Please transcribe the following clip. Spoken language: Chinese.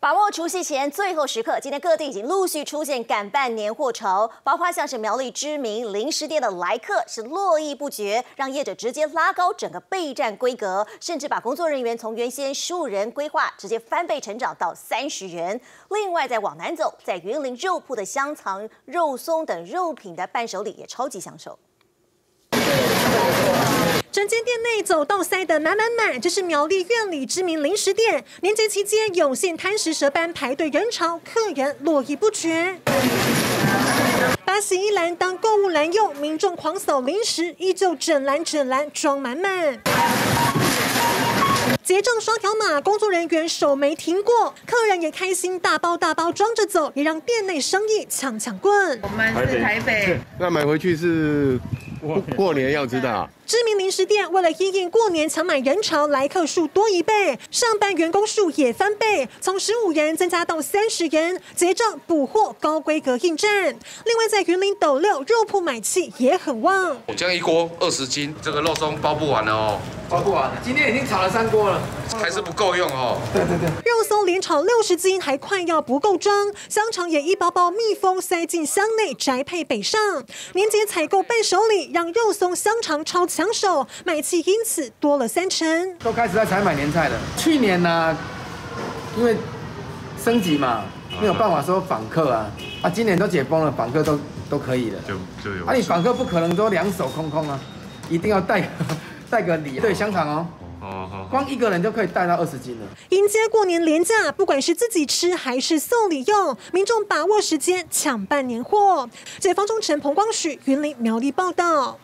把握除夕前最后时刻，今天各地已经陆续出现赶办年货潮，包括像是苗栗知名零食店的来客是络绎不绝，让业者直接拉高整个备战规格，甚至把工作人员从原先10人规划直接翻倍成长到30人。另外，在往南走，在云林肉铺的香肠、肉松等肉品的伴手礼也超级抢手。 整间店内走动塞得满满满，这是苗栗苑里知名零食店。年节期间涌现贪食蛇般排队人潮，客人络绎不绝。把洗衣篮当购物篮用，民众狂扫零食，依旧整篮装满满。 结账刷条码，工作人员手没停过，客人也开心，大包装着走，也让店内生意抢棍。我们是台北，那买回去是过年要吃的、啊。知名零食店为了因应过年抢买人潮，来客数多1倍，上班员工数也翻倍，从15人增加到30人，结账补货高规格应战。另外，在云林斗六肉铺买气也很旺，我这样一锅20斤，这个肉松包不完了哦。 包不完，今天已经炒了3锅了，还是不够用哦。对，肉松连炒60斤，还快要不够装。香肠也一包包密封塞进箱内，宅配北上。年节采购伴手礼，让肉松、香肠超抢手，买气因此多了30%。都开始在采买年菜了。去年呢，因为升级嘛，没有办法说访客啊，今年都解封了，访客都可以了，就有。你访客不可能都两手空空啊，一定要带个礼，对香肠哦。 光一个人就可以带到20斤了。迎接过年连假，不管是自己吃还是送礼用，民众把握时间抢办年货。记者方中晨、彭光许、云林苗栗报道。